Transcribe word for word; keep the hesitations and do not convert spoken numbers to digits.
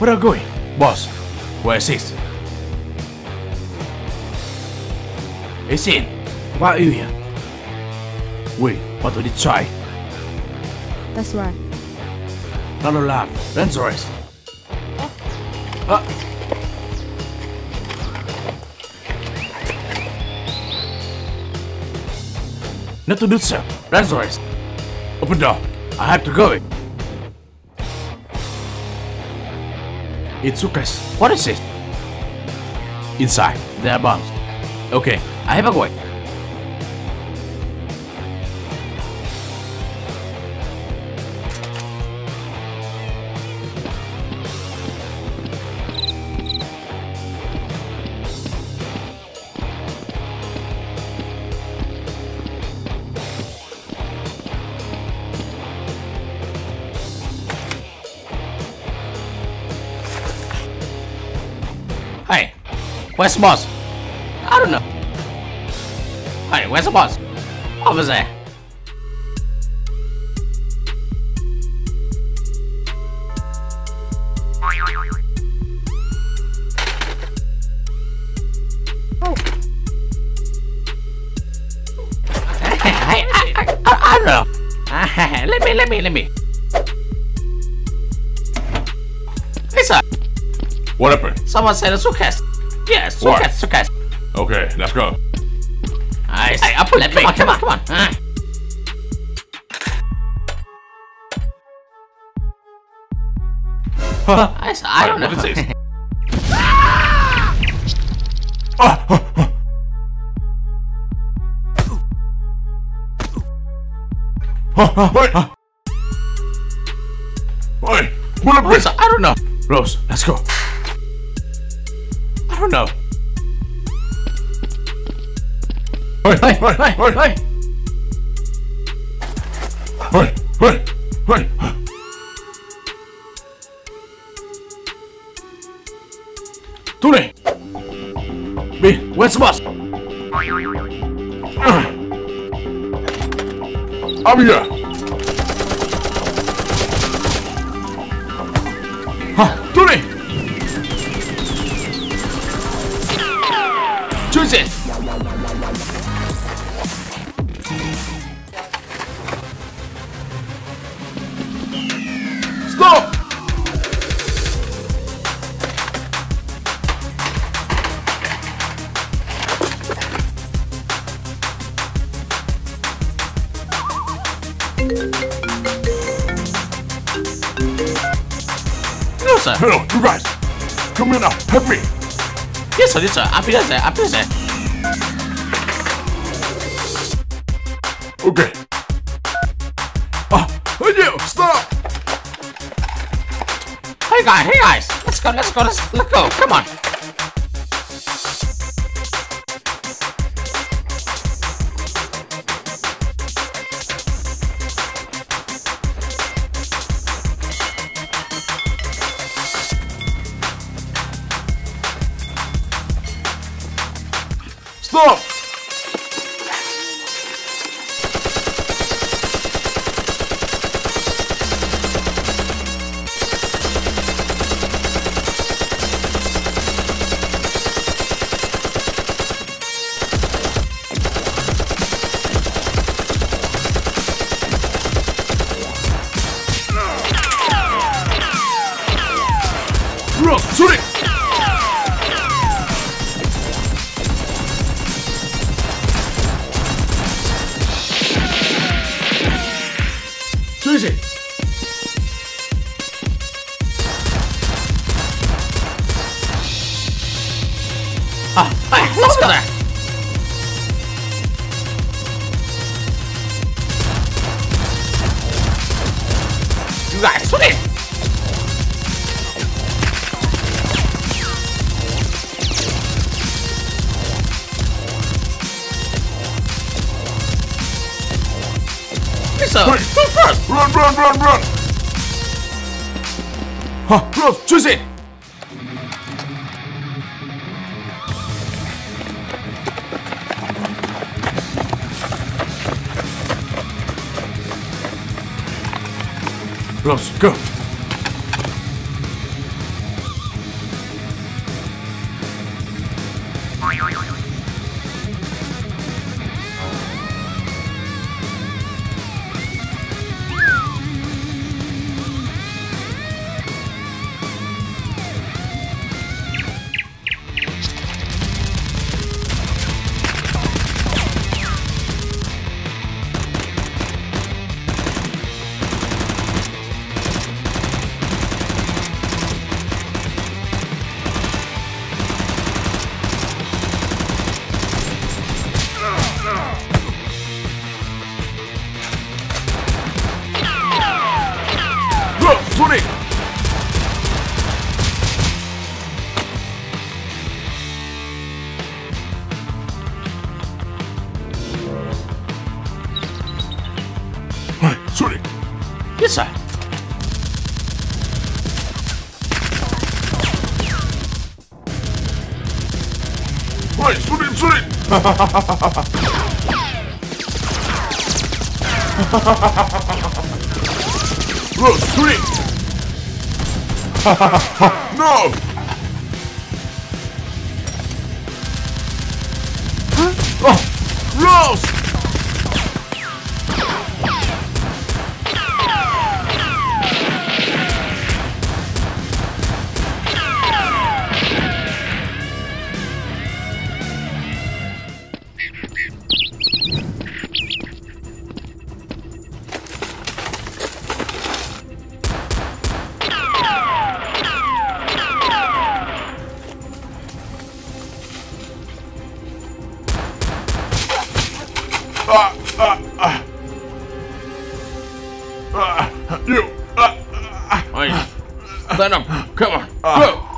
Where are you going? Boss, where's this? It's in. Why are you here? Wait, what did it try? That's right. Not a laugh. Dangerous. Ah. Not to do, sir. Dangerous. Open door. I have to go. It's suitcase. What is it? Inside. There are bombs. Okay, I have a way. Hey, where's the boss? I don't know. Hey, where's the boss? Over there. Oh. Hey, hey, I, I, I, I don't know. Let me, let me, let me. Hey, sir. What happened? Someone said a suitcase. Yes, suitcase, suitcase. Okay, let's go. Nice. Hey, up with me. Come on, come on, come on. Huh? I, I don't know. What is this? Oi! Oi! What happened? I don't know. Rose, let's go. I don't know. Hey, hey, hey, hey, hey, hey, hey, hey, hey, hey. Tony, B, where's the boss? I'm here. Huh, Tony. Choose it. Stop! No, sir. Hello, you guys. Come here now. Help me. Yes, sir. Yes, sir. I'll be there. I'll be there. Okay. Ah, oh, you stop. Hey guys, hey guys, let's go, let's go, let's, let's go. Come on. Stop. Shoot it! Shoot it! Ah, hey, let's go there! You guys, shoot it! So, wait, first. Run, run, run, run! Huh, run, choose it! Rose, go! Bro, shoot it! No! Huh? Oh, Rose! Venom, come on, go!